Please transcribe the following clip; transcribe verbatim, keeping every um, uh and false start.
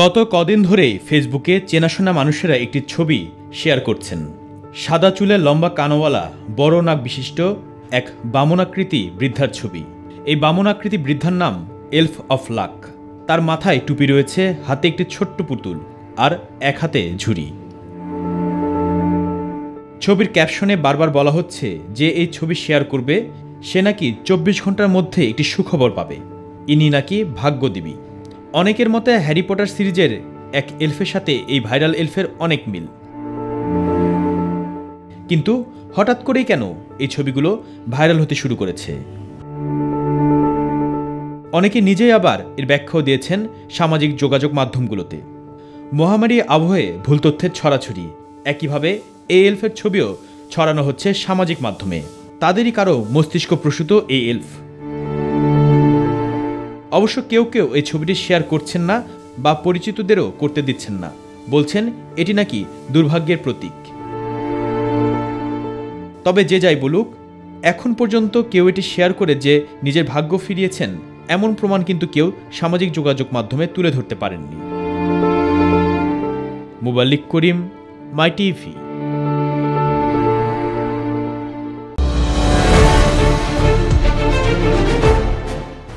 গত কদিন ধরেই ফেসবুকে চেনাশোনা মানুষেরা একটি ছবি শেয়ার করছেন। সাদা চুলে লম্বা কানওয়ালা বড় নাক বিশিষ্ট এক বামনাকৃতি বৃদ্ধার ছবি। এই বামনাকৃতি বৃদ্ধার নাম এলফ অফ লাক। তার মাথায় টুপি রয়েছে, হাতে একটি ছোট্ট পুতুল আর এক হাতে ঝুড়ি। ছবির ক্যাপশনে বারবার বলা হচ্ছে যে এই ছবি শেয়ার করবে সে নাকি চব্বিশ ঘন্টার মধ্যে একটি সুখবর পাবে, ইনি নাকি ভাগ্যদেবী। অনেকের মতে হ্যারি পটার সিরিজের এক এলফের সাথে এই ভাইরাল এলফের অনেক মিল। কিন্তু হঠাৎ করেই কেন এই ছবিগুলো ভাইরাল হতে শুরু করেছে? অনেকে নিজেই আবার এর ব্যাখ্যাও দিয়েছেন সামাজিক যোগাযোগ মাধ্যমগুলোতে। মহামারী আবহে ভুল তথ্যের ছড়াছড়ি, একইভাবে এই এলফের ছবিও ছড়ানো হচ্ছে সামাজিক মাধ্যমে। তাদেরই কারো মস্তিষ্ক প্রসূত এই এলফ। অবশ্য কেউ কেউ এই ছবিটি শেয়ার করছেন না বা পরিচিতদেরও করতে দিচ্ছেন না, বলছেন এটি নাকি দুর্ভাগ্যের প্রতীক। তবে যে যাই বলুক, এখন পর্যন্ত কেউ এটি শেয়ার করে যে নিজের ভাগ্য ফিরিয়েছেন এমন প্রমাণ কিন্তু কেউ সামাজিক যোগাযোগ মাধ্যমে তুলে ধরতে পারেননি। Muballik Karim, my TV.